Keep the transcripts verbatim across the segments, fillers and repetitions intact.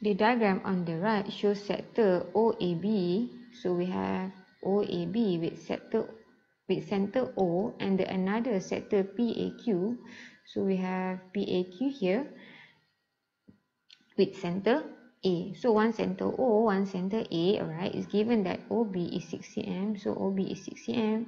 The diagram on the right shows sector O A B. So we have O A B with sector with center O and the another sector P A Q. So we have P A Q here with center A. So one center O, one center A, alright, is given that O B is six centimeters. So O B is six centimeters.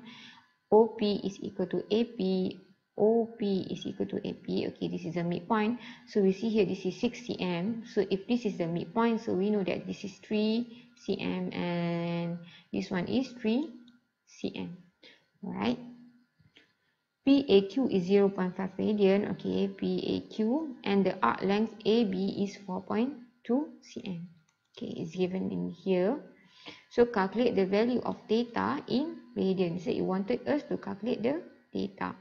O P is equal to A P. O P is equal to A P. Okay, this is the midpoint. So we see here this is six centimeters. So if this is the midpoint, so we know that this is three centimeters and this one is three centimeters. Alright. P A Q is zero point five radian. Okay, P A Q, and the arc length A B is four point two centimeters. Okay, it's given in here. So calculate the value of theta in radian. So it wanted us to calculate the theta.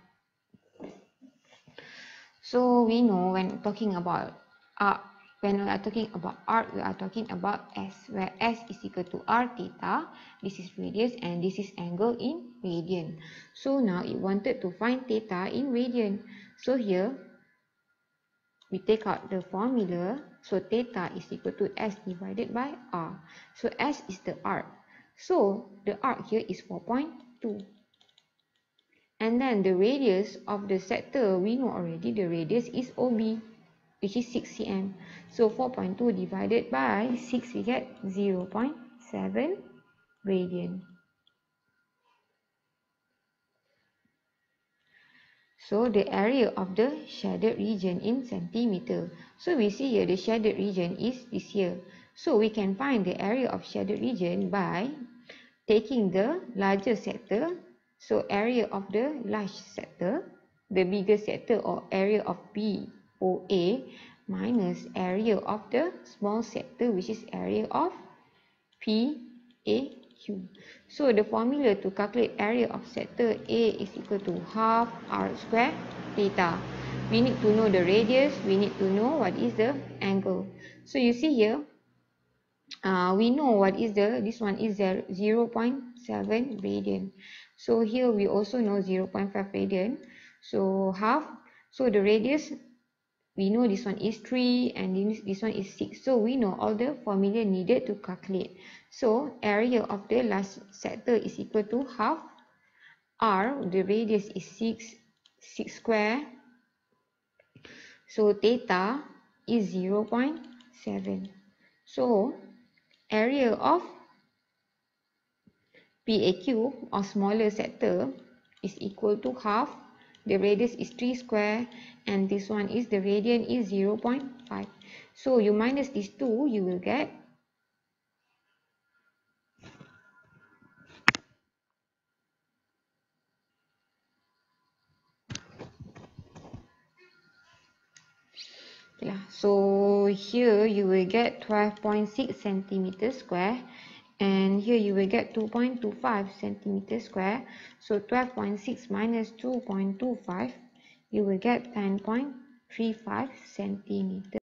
So we know when talking about arc, when we are talking about arc, we are talking about S, where S is equal to R theta. This is radius and this is angle in radian. So now it wanted to find theta in radian. So here we take out the formula. So theta is equal to S divided by R. So S is the arc. So the arc here is four point two. And then the radius of the sector, we know already the radius is O B, which is six centimeters. So four point two divided by six, we get zero point seven radian. So the area of the shaded region in centimeter. So we see here the shaded region is this here. So we can find the area of shaded region by taking the larger sector. So area of the large sector, the bigger sector, or area of P O A, minus area of the small sector, which is area of P A Q. So the formula to calculate area of sector A is equal to half R squared theta. We need to know the radius, we need to know what is the angle. So you see here, uh, we know what is the, this one is zero point seven radian. So here we also know zero point five radian. So half. So the radius, we know this one is three and this one is six. So we know all the formula needed to calculate. So area of the last sector is equal to half R. The radius is six, six square. So theta is zero point seven. So area of P A Q, or smaller sector, is equal to half. The radius is three square and this one is the radian is zero point five. So you minus these two, you will get yeah. So here you will get twelve point six centimeters square. And here you will get two point two five centimeters square. So twelve point six minus two point two five, you will get ten point three five centimeters.